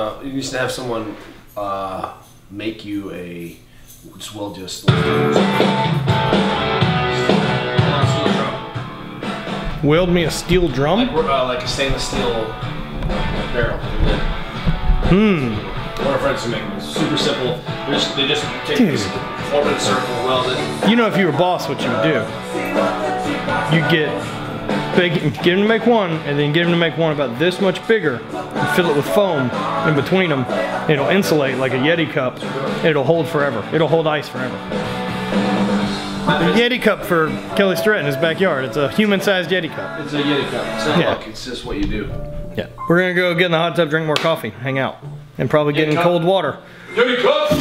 You used to have someone make you a, as well just... Weld me a steel drum? Like a stainless steel barrel. One of our friends who make them. Super simple. They just take this, form it in a circle, weld it. You know, if you were boss, what you would do. You'd get them to make one, and then get them to make one about this much bigger, and fill it with foam in between them. It'll insulate like a Yeti cup. It'll hold forever. It'll hold ice forever. The Yeti cup for Kelly Stratton in his backyard. It's a human-sized Yeti cup. It's a Yeti cup. It's not luck. It's just what you do. Yeah. We're gonna go get in the hot tub, drink more coffee, hang out, and probably get in cold water. Yeti cup.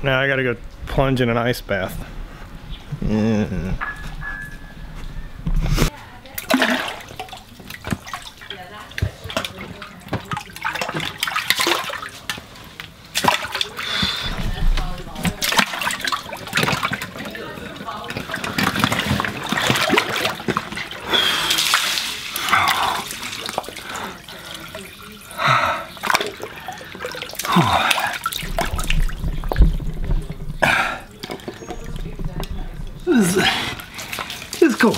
Now I gotta go plunge in an ice bath. It's cold.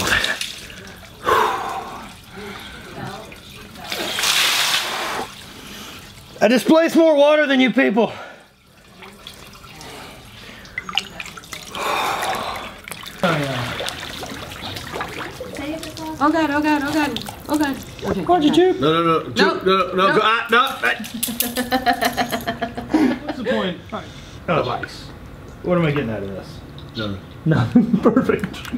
I displaced more water than you people. Oh God, oh God, oh God, oh God. Okay, why'd you juke? No. What's the point? All right. What am I getting out of this? No. Perfect.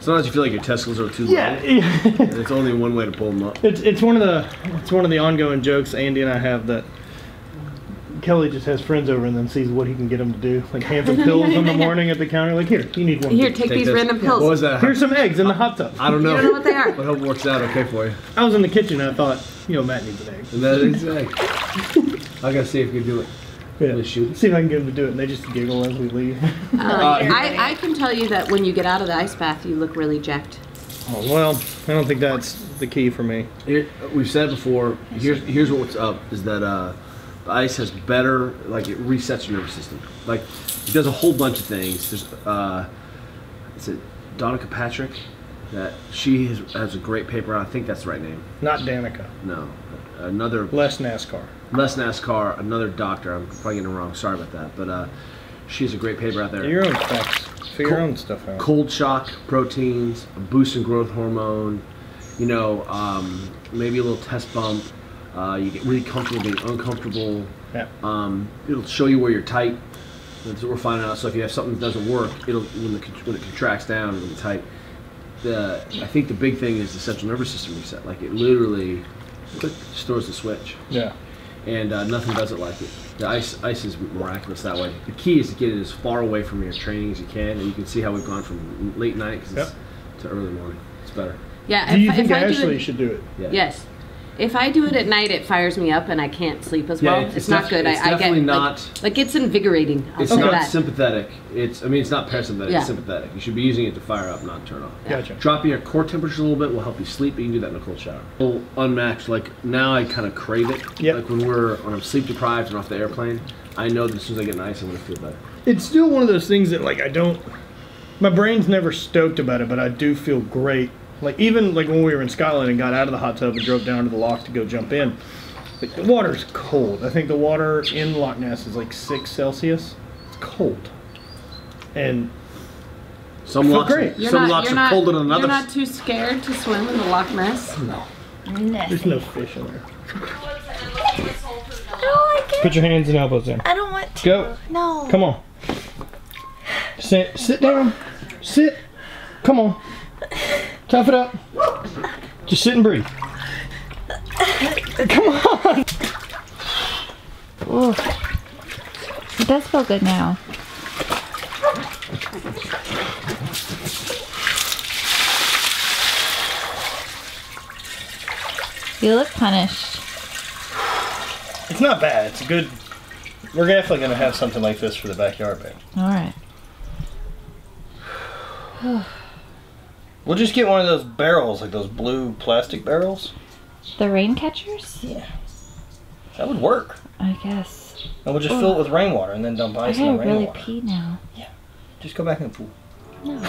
As long as you feel like your testicles are too long. Yeah. It's only one way to pull them up. It's one of the ongoing jokes Andy and I have that Kelly just has friends over and then sees what he can get them to do. Like hands them pills in the morning at the counter. Like, here, you need one. Here, take these random pills. What was that? Here's some eggs in the hot tub. I don't know. You don't know what they are. But hope it works out okay for you. I was in the kitchen and I thought, you know, Matt needs an egg. That is an egg. I gotta see if you can do it. Yeah. See if I can get them to do it, and they just giggle as we leave. I can tell you that when you get out of the ice bath, you look really jacked. Oh, well, I don't think that's the key for me. We've said before, here's what's up, is that the ice has better, like it resets your nervous system. Like, it does a whole bunch of things. There's, is it Danica Patrick? That she has a great paper on, I think that's the right name. Not Danica. No. Another... Les NASCAR, another doctor. I'm probably getting it wrong. Sorry about that. But she has a great paper out there. Do your own facts. Figure your own stuff out. Cold shock proteins, a boost in growth hormone, you know, maybe a little test bump. You get really comfortable being uncomfortable. Yeah. It'll show you where you're tight. That's what we're finding out. So if you have something that doesn't work, it'll when it contracts down, it'll be tight. I think the big thing is the central nervous system reset. Like it literally stores the switch. Yeah. And nothing does it like it. The ice is miraculous that way. The key is to get it as far away from your training as you can, and you can see how we've gone from late night to early morning. It's better. Yeah. Do you think Ashley should do it? Yeah. Yes. If I do it at night, it fires me up and I can't sleep as well. It's not good. It's definitely not. Like it's invigorating. It's not sympathetic. I mean, it's not parasympathetic. Yeah. It's sympathetic. You should be using it to fire up, not turn off. Yeah. Gotcha. Dropping your core temperature a little bit will help you sleep. But you can do that in a cold shower. Unmatched. Like now, I kind of crave it. Yep. Like when I'm sleep deprived and off the airplane, I know that as soon as I get in ice, I'm gonna feel better. It's still one of those things that like I don't. My brain's never stoked about it, but I do feel great. Like even like when we were in Scotland and got out of the hot tub and drove down to the loch to go jump in, like the water's cold. I think the water in Loch Ness is like 6°C. It's cold, and Some lochs are colder than others. You're not too scared to swim in the Loch Ness? No. There's no fish in there. I don't like it. Put your hands and elbows in. I don't want to. Go. No. Come on. Sit down. Sit. Come on. Tough it up. Just sit and breathe. Come on. Oh. It does feel good now. You look punished. It's not bad. It's a good. We're definitely going to have something like this for the backyard, babe. All right. We'll just get one of those barrels, like those blue plastic barrels. The rain catchers? Yeah. That would work. I guess. And we'll just fill it with rainwater and then dump ice in the rainwater. I gotta really pee now. Yeah. Just go back in the pool. No.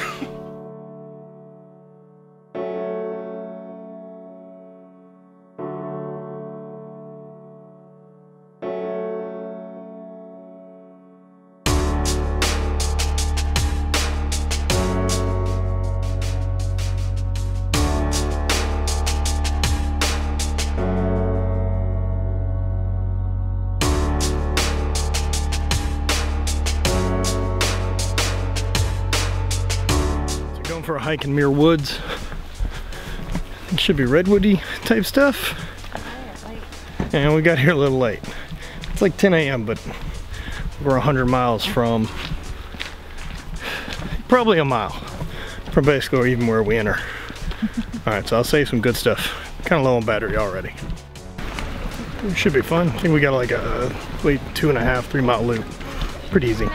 For a hike in Muir Woods. It should be redwoody type stuff. And we got here a little late. It's like 10 a.m. but we're 100 miles from, probably a mile from basically even where we enter. Alright, so I'll save some good stuff. Kind of low on battery already. It should be fun. I think we got like a 2.5–3 mile loop. Pretty easy.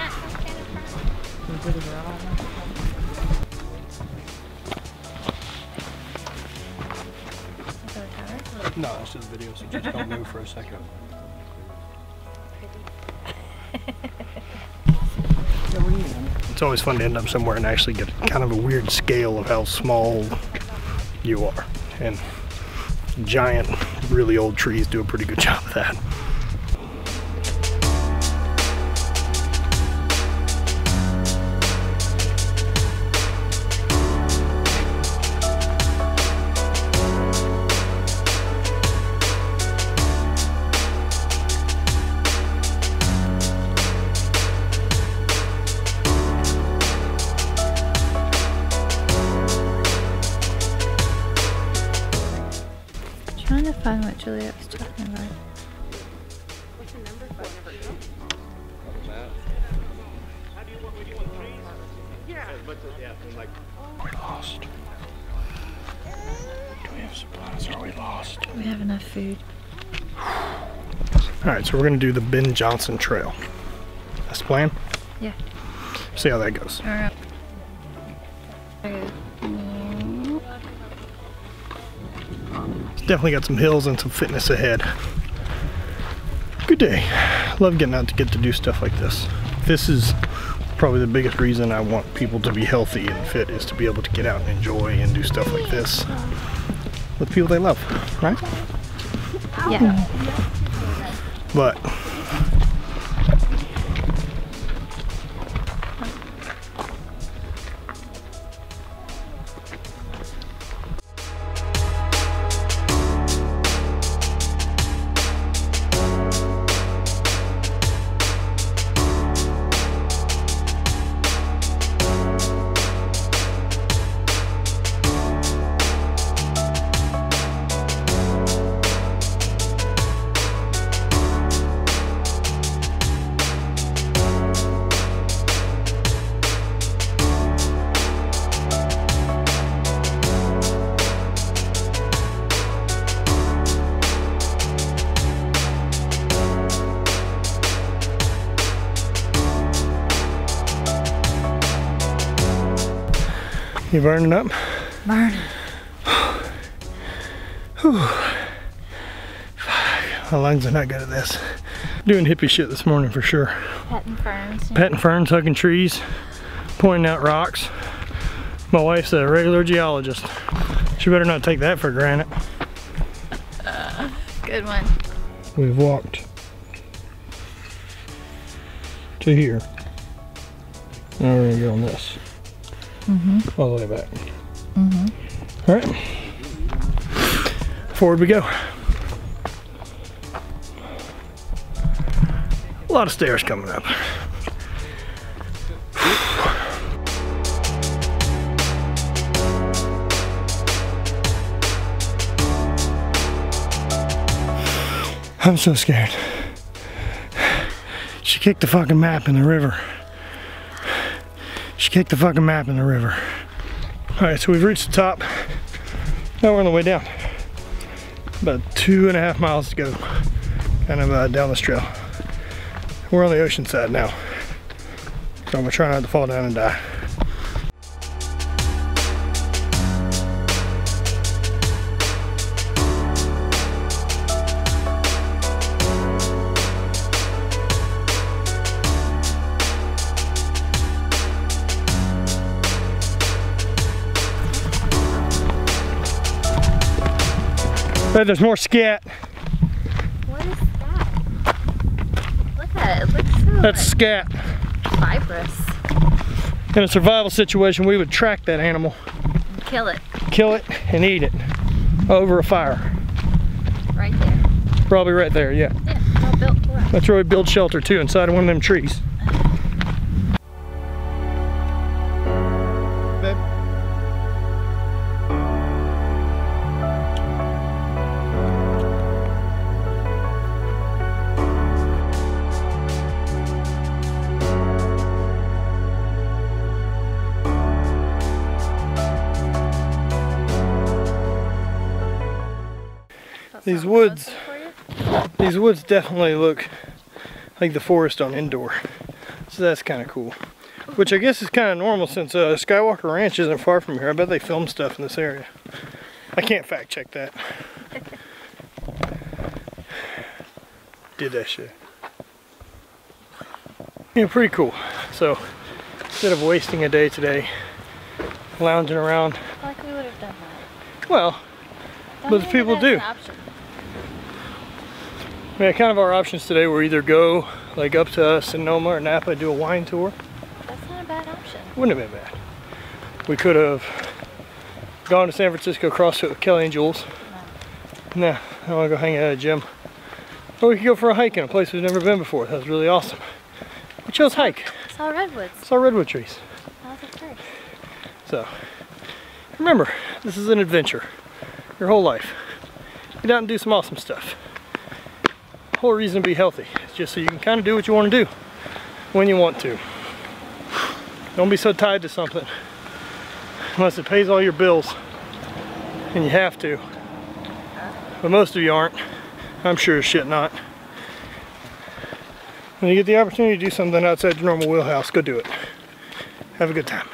No, it's just video, so just don't move for a second. It's always fun to end up somewhere and actually get kind of a weird scale of how small you are. And giant, really old trees do a pretty good job of that. I'm trying to find what Juliet was talking about. What's the number? We're lost. Do we have supplies? Are we lost? We have enough food. Alright, so we're going to do the Ben Johnson Trail. That's the plan? Yeah. See how that goes. Alright. Definitely got some hills and some fitness ahead. Good day. Love getting out to get to do stuff like this. This is probably the biggest reason I want people to be healthy and fit, is to be able to get out and enjoy and do stuff like this with people they love, right? Yeah. But you burning up? Burning. My lungs are not good at this. Doing hippie shit this morning for sure. Petting ferns. Petting ferns, hugging trees, pointing out rocks. My wife's a regular geologist. She better not take that for granted. Good one. We've walked to here. Now we're gonna go on this. Mm-hmm. All the way back. Mm-hmm. All right. Forward we go. A lot of stairs coming up. I'm so scared. She kicked the fucking map in the river. She kicked the fucking map in the river. All right, so we've reached the top. Now we're on the way down. About 2.5 miles to go, kind of down this trail. We're on the ocean side now. So I'm gonna try not to fall down and die. But there's more scat. What is that? Look at it, it looks so that's scat. Fibrous. In a survival situation, we would track that animal. Kill it. Kill it and eat it over a fire. Right there. Probably right there, yeah. Yeah, well built for us. That's where we build shelter too, inside of one of them trees. These woods definitely look like the forest on Endor, so that's kind of cool. Which I guess is kind of normal since Skywalker Ranch isn't far from here. I bet they film stuff in this area. I can't fact check that. Did that shit. Yeah, pretty cool. So instead of wasting a day today lounging around, like we would have done that. Well, but the people do. I mean, kind of our options today were either go like up to Sonoma or Napa, do a wine tour. That's not a bad option. Wouldn't have been bad. We could have gone to San Francisco, CrossFit with Kelly and Jules. No, I want to go hang out at a gym. Or we could go for a hike in a place we've never been before. That was really awesome. We chose hike. Saw redwoods. Saw redwood trees. That was a first. So, remember, this is an adventure. Your whole life. Get out and do some awesome stuff. Whole reason to be healthy is just so you can kind of do what you want to do when you want to. Don't be so tied to something unless it pays all your bills and you have to, but most of you aren't. I'm sure as shit not. When you get the opportunity to do something outside your normal wheelhouse, go do it. Have a good time.